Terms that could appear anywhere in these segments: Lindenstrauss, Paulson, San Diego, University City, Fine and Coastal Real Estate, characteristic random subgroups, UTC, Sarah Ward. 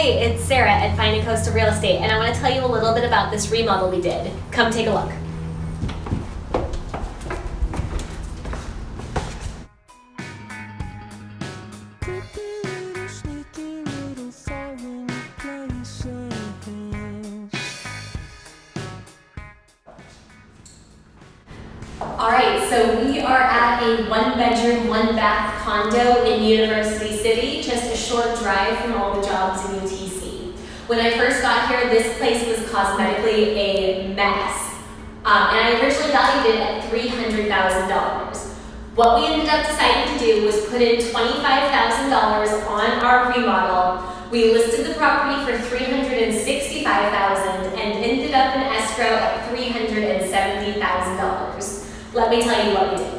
Hey, it's Sarah at Fine and Coastal Real Estate, and I want to tell you a little bit about this remodel we did. Come take a look. Alright, so we are at a one-bedroom, one-bath condo in University City, just a short drive from all the jobs in UTC. When I first got here, this place was cosmetically a mess, and I originally valued it at $300,000. What we ended up deciding to do was put in $25,000 on our remodel. We listed the property for $365,000 and ended up in escrow at $370,000. Let me tell you what we did.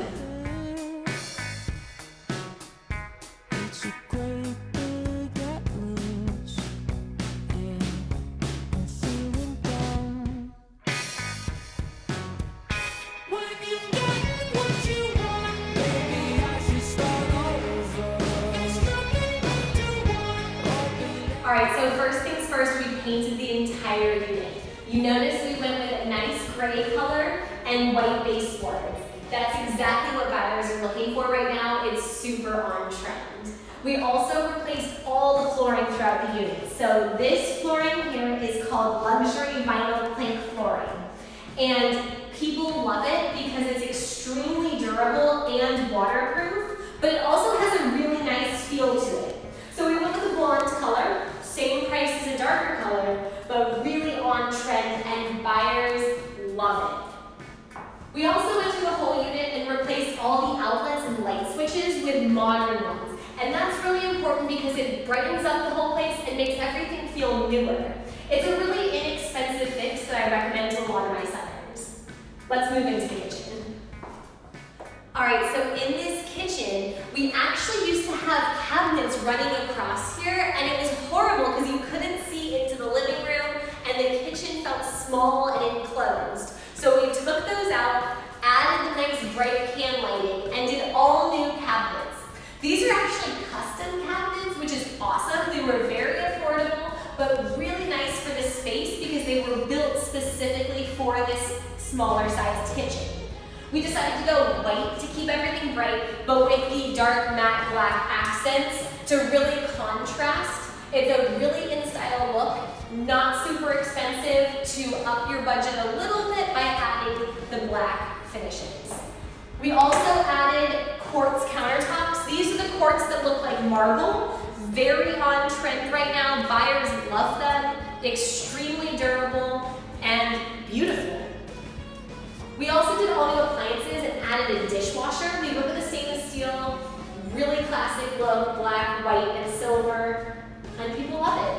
Alright, so first things first, we painted the entire unit. You notice we went with a nice gray color and white baseboards. That's exactly what buyers are looking for right now. It's super on trend. We also replaced all the flooring throughout the unit. So this flooring here is called luxury vinyl plank flooring. And people love it because it's extremely durable and waterproof, but it also has a really nice feel to it. So we went with a blonde color, same price as a darker color, but really on trend, and buyers love it. We also went through the whole unit and replaced all the outlets and light switches with modern ones. And that's really important because it brightens up the whole place and makes everything feel newer. It's a really inexpensive fix that I recommend to a lot of my sellers. Let's move into the kitchen. Alright, so in this kitchen, we actually used to have cabinets running across here, and it was horrible because you couldn't see into the living room and the kitchen felt small and enclosed. So we took those out, added the nice bright can lighting, and did all new cabinets. These are actually custom cabinets, which is awesome. They were very affordable, but really nice for this space because they were built specifically for this smaller sized kitchen. We decided to go white to keep everything bright, but with the dark matte black accents to really contrast. It's a really in-style look, not super expensive, to up your budget a little bit by adding the black finishes. We also added quartz countertops. These are the quartz that look like marble, very on trend right now. Buyers love them, extremely durable and beautiful. We also did all new appliances and added a dishwasher. We went with a stainless steel, really classic look, black, white, and silver. And people love it.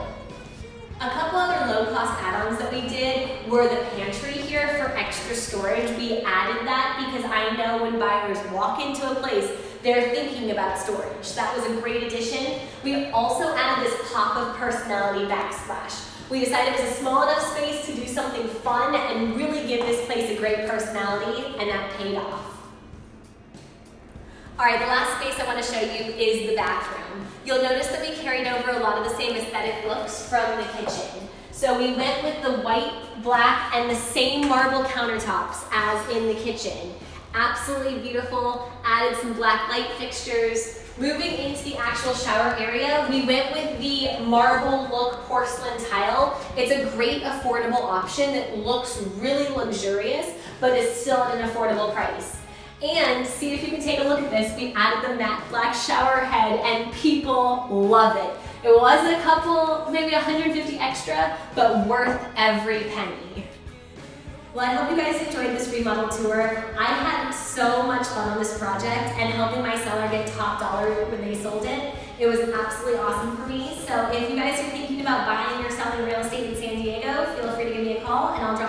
A couple other low-cost add-ons that we did were the pantry here for extra storage. We added that because I know when buyers walk into a place, they're thinking about storage. That was a great addition. We also added this pop of personality backsplash. We decided it was a small enough space to do something fun and really give this place a great personality, and that paid off. Alright, the last space I want to show you is the bathroom. You'll notice that we carried over a lot of the same aesthetic looks from the kitchen. So we went with the white, black, and the same marble countertops as in the kitchen. Absolutely beautiful, added some black light fixtures. Moving into the actual shower area, we went with the marble look porcelain tile. It's a great affordable option that looks really luxurious, but is still at an affordable price. And see if you can take a look at this, we added the matte black shower head and people love it. It was a couple, maybe 150 extra, but worth every penny. Well, I hope you guys enjoyed this remodel tour. I had so much fun on this project and helping my seller get top dollar when they sold it. It was absolutely awesome for me. So if you guys are thinking about buying or selling real estate in San Diego, feel free to give me a call and I'll